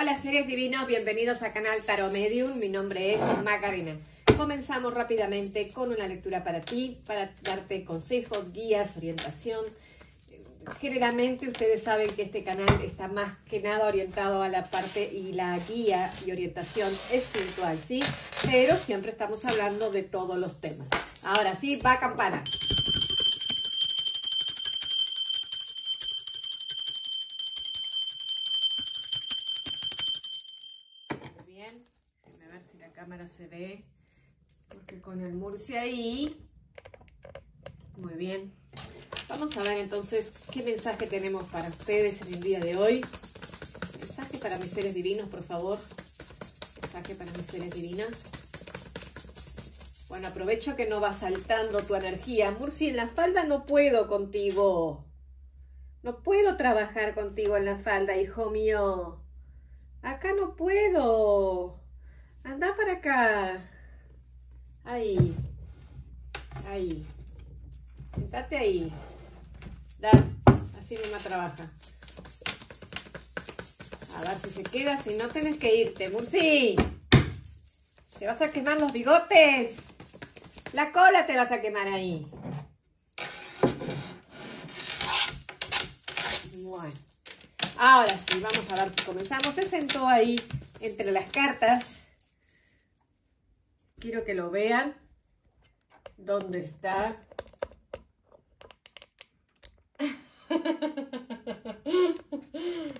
Hola seres divinos, bienvenidos a Canal Tarot Medium, mi nombre es Macarena. Comenzamos rápidamente con una lectura para ti, para darte consejos, guías, orientación. Generalmente ustedes saben que este canal está más que nada orientado a la parte y la guía y orientación espiritual, ¿sí? Pero siempre estamos hablando de todos los temas. Ahora sí, va campana. Muy bien, a ver si la cámara se ve, porque con el Murcia ahí... Muy bien. Vamos a ver entonces qué mensaje tenemos para ustedes en el día de hoy. Mensaje para mis seres divinos, por favor. Mensaje para mis seres divinos. Bueno, aprovecho que no va saltando tu energía. Murcia, en la falda no puedo contigo. No puedo trabajar contigo en la falda, hijo mío. Acá no puedo. Anda para acá. Ahí. Ahí. Sentate ahí. Da, así misma trabaja. A ver si se queda, si no tenés que irte, Murci. Te vas a quemar los bigotes. La cola te vas a quemar ahí. Bueno. Ahora sí, vamos a ver si comenzamos. Se sentó ahí entre las cartas. Quiero que lo vean. ¿Dónde está?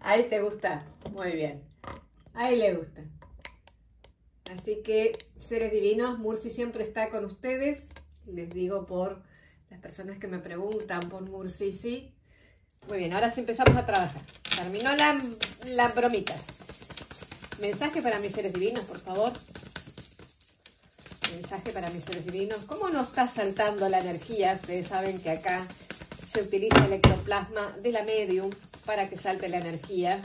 Ahí te gusta, muy bien. Ahí le gusta. Así que, seres divinos, Murci siempre está con ustedes. Les digo por las personas que me preguntan por Murci, sí. Muy bien, ahora sí empezamos a trabajar. Terminó las bromitas. Mensaje para mis seres divinos, por favor. Mensaje para mis seres divinos. ¿Cómo nos está saltando la energía? Ustedes saben que acá se utiliza el ectoplasma de la medium para que salte la energía.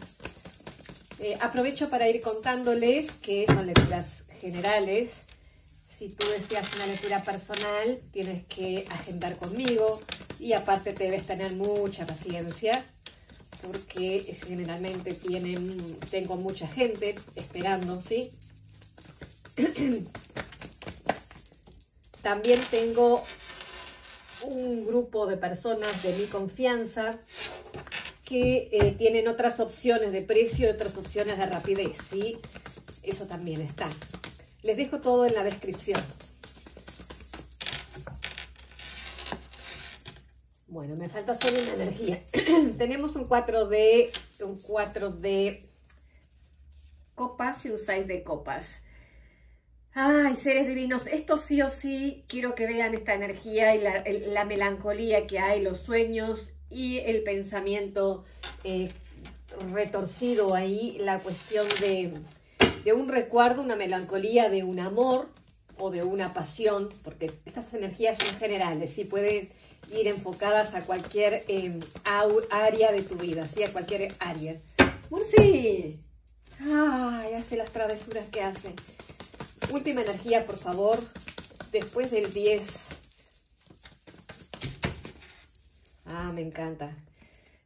Aprovecho para ir contándoles que son lecturas generales. Si tú deseas una lectura personal, tienes que agendar conmigo y aparte te debes tener mucha paciencia porque generalmente tengo mucha gente esperando, ¿sí? También tengo un grupo de personas de mi confianza que tienen otras opciones de precio, otras opciones de rapidez, ¿sí? Eso también está. Les dejo todo en la descripción. Bueno, me falta solo una energía. Tenemos un 4 de copas y un 6 de copas. Ay, seres divinos, esto sí o sí, quiero que vean esta energía y la melancolía que hay, los sueños y el pensamiento retorcido ahí, la cuestión de un recuerdo, una melancolía de un amor o de una pasión, porque estas energías son generales, sí, pueden ir enfocadas a cualquier área de tu vida, sí, a cualquier área. ¡Murci! ¡Ay, hace las travesuras que hace! Última energía, por favor, después del 10. Ah, me encanta.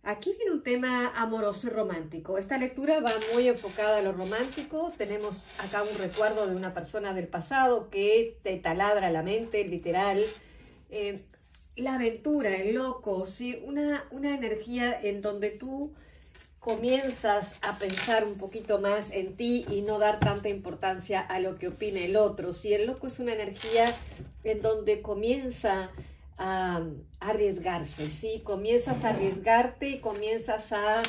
Aquí viene un tema amoroso y romántico. Esta lectura va muy enfocada a lo romántico. Tenemos acá un recuerdo de una persona del pasado que te taladra la mente, literal. La aventura, el loco, ¿sí? Una energía en donde tú comienzas a pensar un poquito más en ti y no dar tanta importancia a lo que opine el otro. Si el loco es una energía en donde comienza a arriesgarse, ¿sí? Comienzas a arriesgarte y comienzas a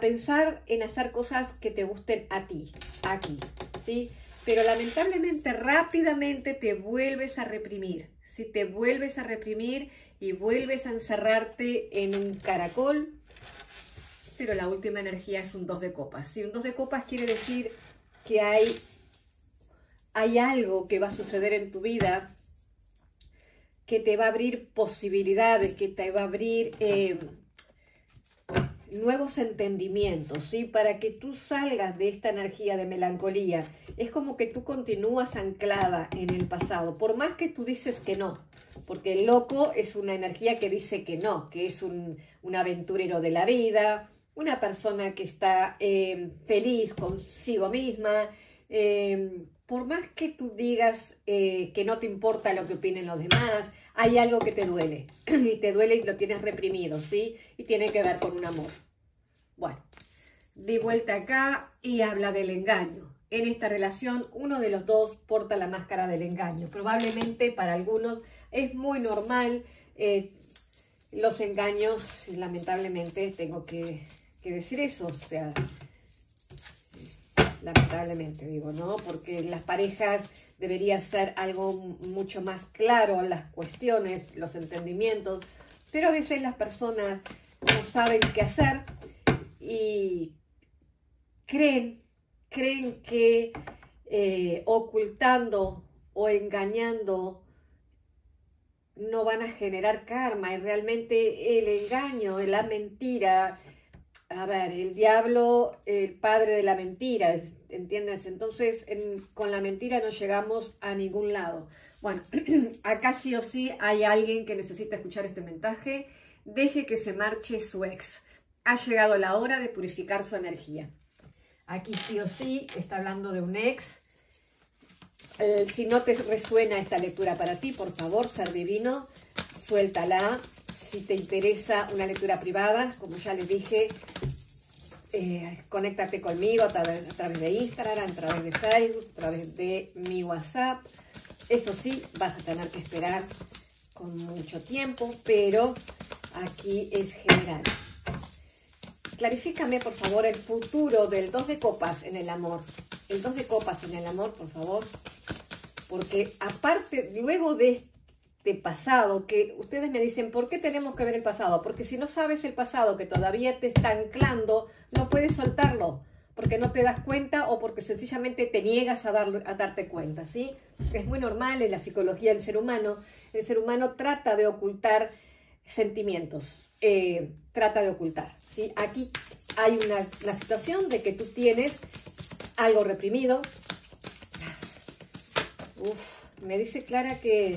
pensar en hacer cosas que te gusten a ti, aquí, ¿sí? Pero lamentablemente rápidamente te vuelves a reprimir, ¿sí? Te vuelves a reprimir y vuelves a encerrarte en un caracol. Pero la última energía es un 2 de copas. Si un 2 de copas quiere decir que hay algo que va a suceder en tu vida, que te va a abrir posibilidades, que te va a abrir nuevos entendimientos, ¿sí? Para que tú salgas de esta energía de melancolía. Es como que tú continúas anclada en el pasado, por más que tú dices que no. Porque el loco es una energía que dice que no, que es un aventurero de la vida, una persona que está feliz consigo misma. Por más que tú digas que no te importa lo que opinen los demás, hay algo que te duele, y te duele y lo tienes reprimido, ¿sí? Y tiene que ver con un amor. Bueno, di vuelta acá y habla del engaño. En esta relación, uno de los dos porta la máscara del engaño. Probablemente para algunos es muy normal los engaños, lamentablemente tengo que decir eso, o sea... Lamentablemente digo, ¿no? Porque las parejas debería ser algo mucho más claro, las cuestiones, los entendimientos, pero a veces las personas no saben qué hacer y creen que ocultando o engañando no van a generar karma, y realmente el engaño, la mentira... A ver, el diablo, el padre de la mentira, ¿entiendes? Entonces, con la mentira no llegamos a ningún lado. Bueno, acá sí o sí hay alguien que necesita escuchar este mensaje. Deje que se marche su ex. Ha llegado la hora de purificar su energía. Aquí sí o sí está hablando de un ex. Si no te resuena esta lectura para ti, por favor, ser divino, suéltala. Si te interesa una lectura privada, como ya les dije, conéctate conmigo a través de Instagram, a través de Facebook, a través de mi WhatsApp. Eso sí, vas a tener que esperar con mucho tiempo, pero aquí es general. Clarifícame, por favor, el futuro del 2 de copas en el amor. El 2 de copas en el amor, por favor. Porque aparte, luego de esto, de pasado, que ustedes me dicen, ¿por qué tenemos que ver el pasado? Porque si no sabes el pasado, que todavía te está anclando, no puedes soltarlo, porque no te das cuenta o porque sencillamente te niegas a darte cuenta, ¿sí? Es muy normal en la psicología del ser humano. El ser humano trata de ocultar sentimientos, trata de ocultar, ¿sí? Aquí hay una situación de que tú tienes algo reprimido. Uf, me dice Clara que...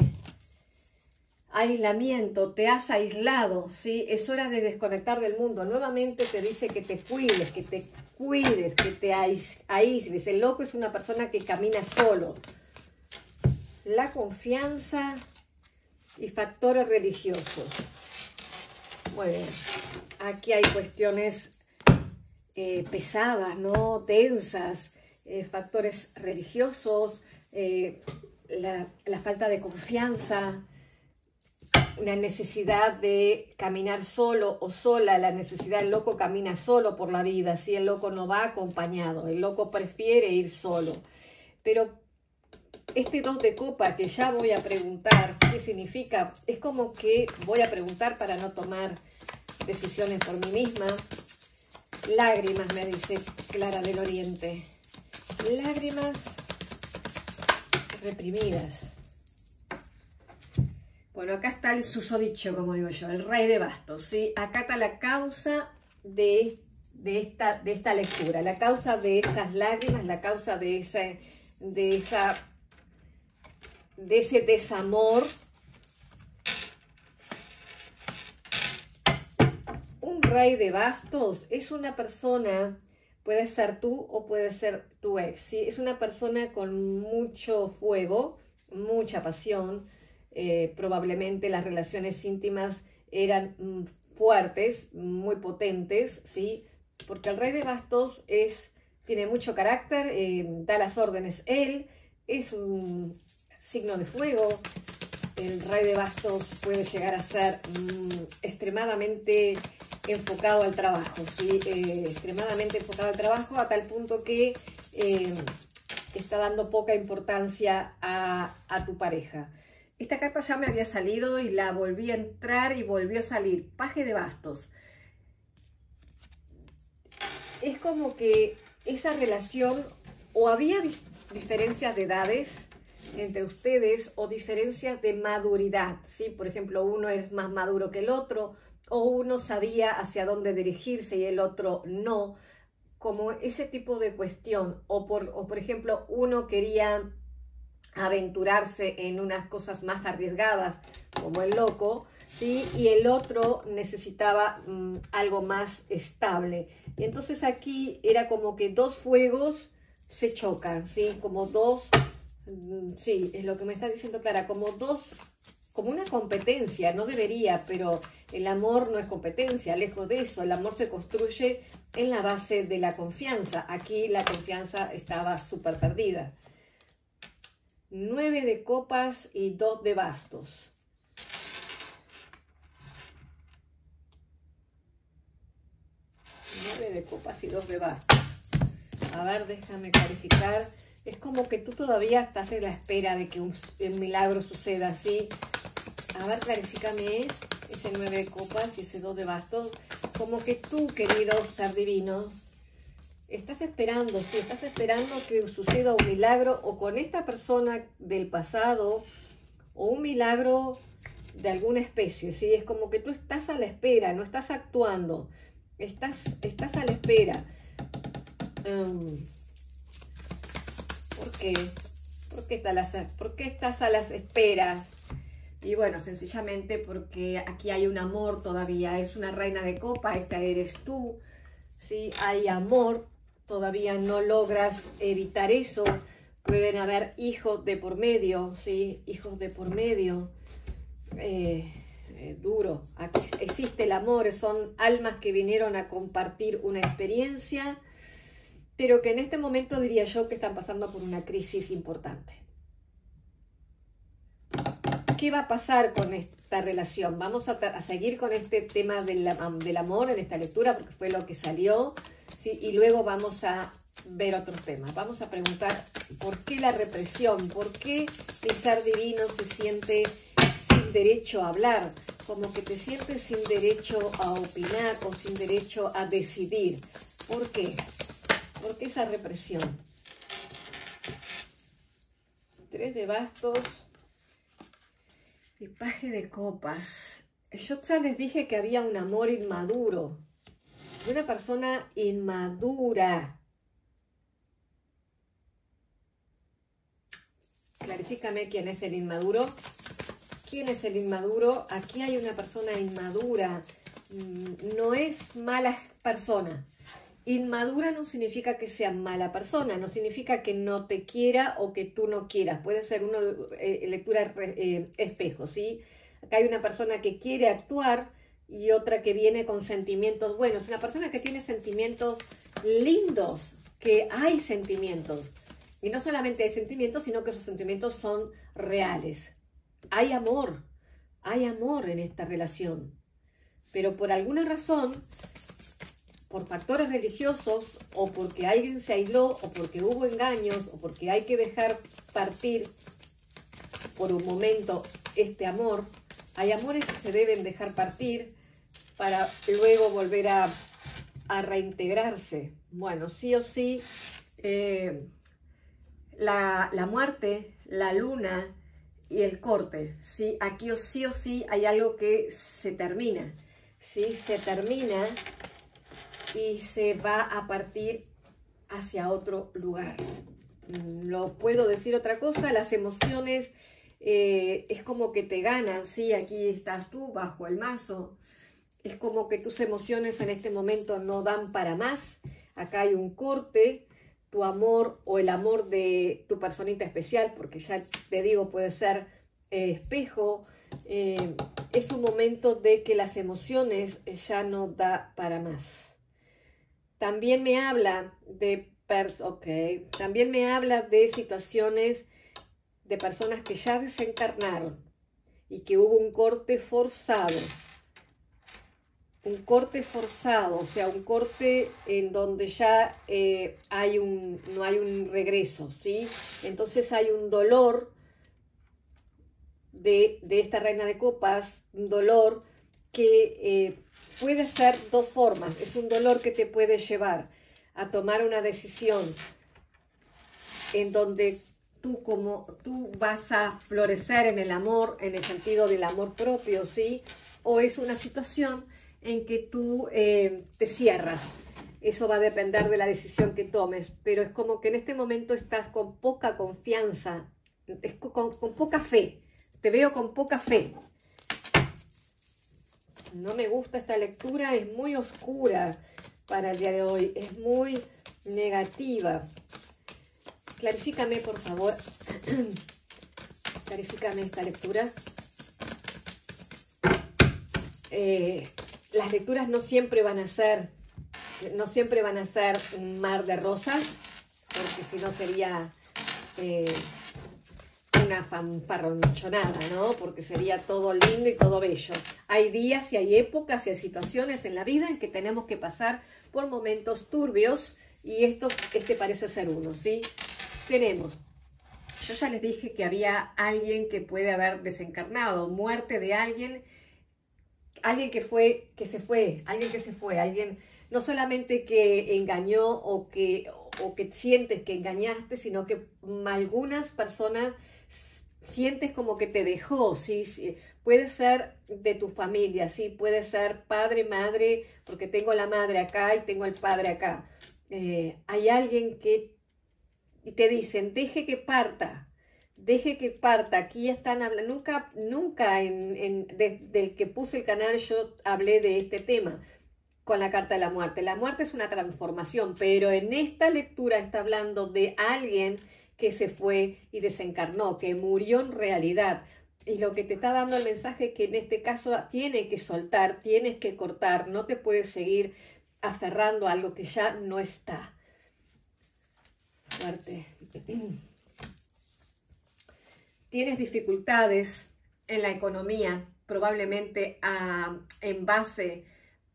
aislamiento, te has aislado, ¿sí? Es hora de desconectar del mundo. Nuevamente te dice que te cuides, que te aísles. El loco es una persona que camina solo. La confianza y factores religiosos. Muy bien. Aquí hay cuestiones pesadas, ¿no? Tensas, factores religiosos, la falta de confianza, una necesidad de caminar solo o sola, la necesidad, el loco camina solo por la vida, ¿sí? El loco no va acompañado, el loco prefiere ir solo. Pero este 2 de copa que ya voy a preguntar qué significa, es como que voy a preguntar para no tomar decisiones por mí misma. Lágrimas, me dice Clara del Oriente. Lágrimas reprimidas. Bueno, acá está el susodicho, como digo yo, el rey de bastos, ¿sí? Acá está la causa de esta lectura, la causa de esas lágrimas, la causa de ese desamor. Un rey de bastos es una persona, puede ser tú o puede ser tu ex, ¿sí? Es una persona con mucho fuego, mucha pasión. Probablemente las relaciones íntimas eran fuertes, muy potentes, ¿sí? Porque el rey de bastos tiene mucho carácter, da las órdenes él, es un signo de fuego. El rey de bastos puede llegar a ser extremadamente enfocado al trabajo, ¿sí? Extremadamente enfocado al trabajo, a tal punto que está dando poca importancia a tu pareja. Esta carta ya me había salido y la volví a entrar y volvió a salir. Paje de bastos. Es como que esa relación, o había diferencias de edades entre ustedes o diferencias de maduridad, ¿sí? Por ejemplo, uno es más maduro que el otro, o uno sabía hacia dónde dirigirse y el otro no. Como ese tipo de cuestión. O por ejemplo, uno quería... aventurarse en unas cosas más arriesgadas, como el loco, ¿sí? Y el otro necesitaba algo más estable. Y entonces aquí era como que dos fuegos se chocan, ¿sí? Como dos, sí, es lo que me está diciendo Clara, como dos, como una competencia, no debería, pero el amor no es competencia, lejos de eso, el amor se construye en la base de la confianza. Aquí la confianza estaba súper perdida. 9 de copas y 2 de bastos. A ver, déjame clarificar. Es como que tú todavía estás en la espera de que un milagro suceda, ¿sí? A ver, clarifícame ese 9 de copas y ese 2 de bastos. Como que tú, querido ser divino, estás esperando, sí, estás esperando que suceda un milagro o con esta persona del pasado o un milagro de alguna especie, sí. Es como que tú estás a la espera, no estás actuando, estás a la espera. ¿Por qué? ¿Por qué estás a las esperas? Y bueno, sencillamente porque aquí hay un amor todavía, es una reina de copa, esta eres tú, ¿sí? Hay amor, todavía no logras evitar eso, pueden haber hijos de por medio, ¿sí? Hijos de por medio, duro, aquí existe el amor, son almas que vinieron a compartir una experiencia, pero que en este momento diría yo que están pasando por una crisis importante. ¿Qué va a pasar con esta relación? Vamos a seguir con este tema del amor en esta lectura, porque fue lo que salió, ¿sí? Y luego vamos a ver otros temas. Vamos a preguntar por qué la represión, por qué el ser divino se siente sin derecho a hablar, como que te sientes sin derecho a opinar o sin derecho a decidir. ¿Por qué? ¿Por qué esa represión? 3 de bastos. Y paje de copas. Yo ya les dije que había un amor inmaduro. Una persona inmadura. Clarifícame quién es el inmaduro. ¿Quién es el inmaduro? Aquí hay una persona inmadura. No es mala persona. Inmadura no significa que sea mala persona, no significa que no te quiera o que tú no quieras. Puede ser una lectura espejo, ¿sí? Acá hay una persona que quiere actuar y otra que viene con sentimientos buenos. Una persona que tiene sentimientos lindos, que hay sentimientos. Y no solamente hay sentimientos, sino que esos sentimientos son reales. Hay amor en esta relación. Pero por alguna razón, por factores religiosos, o porque alguien se aisló, o porque hubo engaños, o porque hay que dejar partir por un momento este amor. Hay amores que se deben dejar partir para luego volver a reintegrarse. Bueno, sí o sí, la muerte, la luna y el corte, ¿sí? Aquí sí o sí hay algo que se termina, ¿sí? Se termina y se va a partir hacia otro lugar. No puedo decir otra cosa, las emociones es como que te ganan, ¿sí? Aquí estás tú bajo el mazo, es como que tus emociones en este momento no dan para más, acá hay un corte, tu amor o el amor de tu personita especial, porque ya te digo puede ser espejo, es un momento de que las emociones ya no da para más. También me habla de situaciones de personas que ya desencarnaron y que hubo un corte forzado. Un corte forzado, o sea, un corte en donde ya no hay un regreso, ¿sí? Entonces hay un dolor de esta reina de copas, un dolor que puede ser dos formas, es un dolor que te puede llevar a tomar una decisión en donde tú vas a florecer en el amor, en el sentido del amor propio, ¿sí? O es una situación en que tú te cierras. Eso va a depender de la decisión que tomes, pero es como que en este momento estás con poca confianza, con poca fe, te veo con poca fe. No me gusta esta lectura, es muy oscura para el día de hoy, es muy negativa. Clarifícame, por favor. Clarifícame esta lectura. Las lecturas no siempre van a ser un mar de rosas, porque si no sería una fanfarronchonada, ¿no? Porque sería todo lindo y todo bello. Hay días y hay épocas y hay situaciones en la vida en que tenemos que pasar por momentos turbios, y este parece ser uno, ¿sí? Tenemos, yo ya les dije que había alguien que puede haber desencarnado, muerte de alguien, alguien que se fue, alguien no solamente que engañó o que sientes que engañaste, sino que algunas personas sientes como que te dejó, ¿sí? Sí, puede ser de tu familia, sí, puede ser padre, madre, porque tengo la madre acá y tengo el padre acá. Hay alguien que te dicen, deje que parta, aquí están hablando, nunca desde el que puse el canal yo hablé de este tema, con la carta de la muerte. La muerte es una transformación, pero en esta lectura está hablando de alguien que se fue y desencarnó, que murió en realidad. Y lo que te está dando el mensaje es que en este caso tienes que soltar, tienes que cortar, no te puedes seguir aferrando a algo que ya no está. Fuerte. Tienes dificultades en la economía, probablemente en base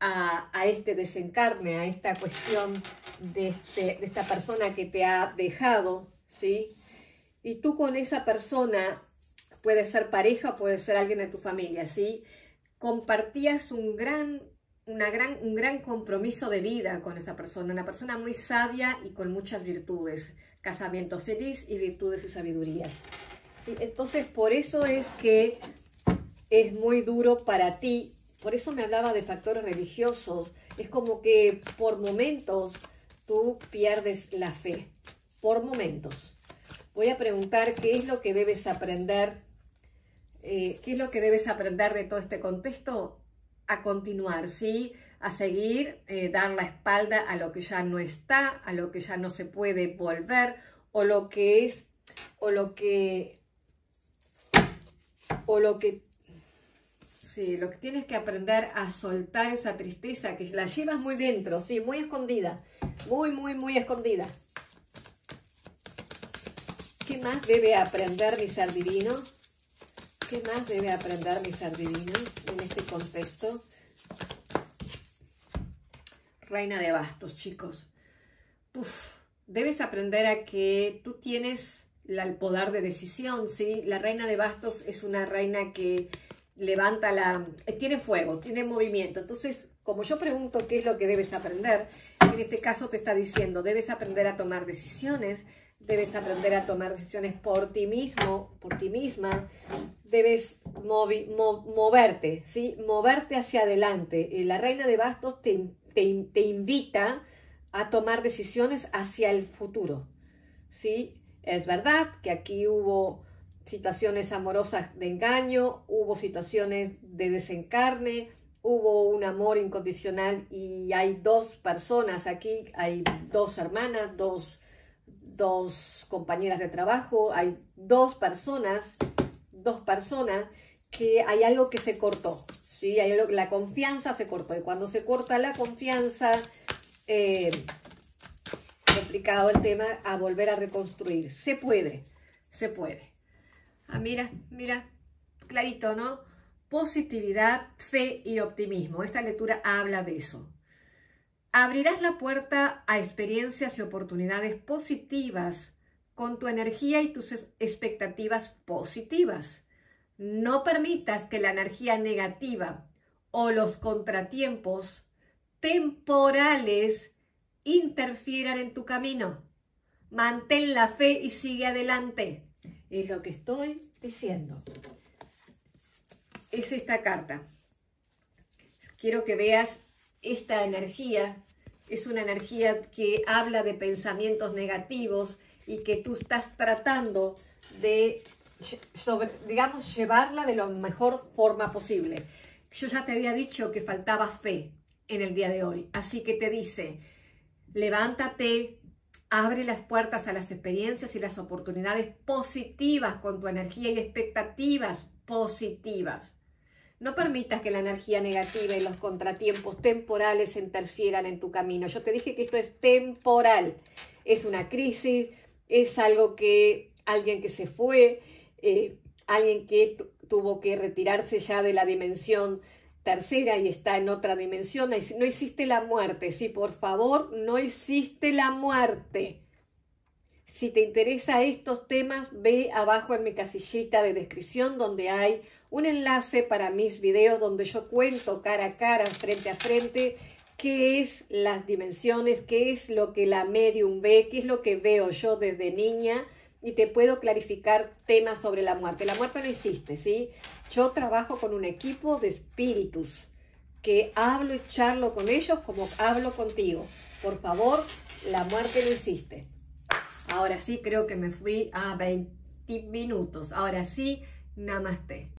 a este desencarne, a esta cuestión de esta persona que te ha dejado, ¿sí? Y tú con esa persona, puede ser pareja o puede ser alguien de tu familia, ¿sí? Compartías un gran compromiso de vida con esa persona, una persona muy sabia y con muchas virtudes, casamiento feliz y virtudes y sabidurías, ¿sí? Entonces por eso es que es muy duro para ti, por eso me hablaba de factores religiosos, es como que por momentos tú pierdes la fe, por momentos. Voy a preguntar qué es lo que debes aprender, qué es lo que debes aprender de todo este contexto, a continuar, ¿sí? A seguir, dar la espalda a lo que ya no está, a lo que ya no se puede volver, sí, lo que tienes que aprender a soltar esa tristeza que la llevas muy dentro, sí, muy escondida, muy escondida. ¿Qué más debe aprender mi ser divino? ¿Qué más debe aprender mi ser divino en este contexto? Reina de bastos, chicos. Uf, debes aprender a que tú tienes el poder de decisión, ¿sí? La reina de bastos es una reina que levanta tiene fuego, tiene movimiento. Entonces, como yo pregunto qué es lo que debes aprender, en este caso te está diciendo, debes aprender a tomar decisiones. Debes aprender a tomar decisiones por ti mismo, por ti misma. Debes moverte, ¿sí? Moverte hacia adelante. La reina de bastos te invita a tomar decisiones hacia el futuro, ¿sí? Es verdad que aquí hubo situaciones amorosas de engaño, hubo situaciones de desencarne, hubo un amor incondicional y hay dos personas aquí, hay dos hermanas, dos compañeras de trabajo, hay dos personas que hay algo que se cortó, ¿sí? Hay algo, la confianza se cortó, y cuando se corta la confianza, complicado el tema a volver a reconstruir. Se puede. Ah, mira, clarito, ¿no? Positividad, fe y optimismo. Esta lectura habla de eso. Abrirás la puerta a experiencias y oportunidades positivas con tu energía y tus expectativas positivas. No permitas que la energía negativa o los contratiempos temporales interfieran en tu camino. Mantén la fe y sigue adelante. Es lo que estoy diciendo. Es esta carta. Quiero que veas esta energía. Es una energía que habla de pensamientos negativos y que tú estás tratando de, digamos, llevarla de la mejor forma posible. Yo ya te había dicho que faltaba fe en el día de hoy. Así que te dice, levántate, abre las puertas a las experiencias y las oportunidades positivas con tu energía y expectativas positivas. No permitas que la energía negativa y los contratiempos temporales interfieran en tu camino. Yo te dije que esto es temporal. Es una crisis, es algo que alguien que se fue, alguien que tuvo que retirarse ya de la dimensión tercera y está en otra dimensión. No hiciste la muerte, sí, por favor, no hiciste la muerte. Si te interesa estos temas, ve abajo en mi casillita de descripción donde hay un enlace para mis videos donde yo cuento cara a cara, frente a frente, qué es las dimensiones, qué es lo que la medium ve, qué es lo que veo yo desde niña y te puedo clarificar temas sobre la muerte. La muerte no existe, ¿sí? Yo trabajo con un equipo de espíritus que hablo y charlo con ellos como hablo contigo. Por favor, la muerte no existe. Ahora sí, creo que me fui a 20 minutos. Ahora sí, namaste.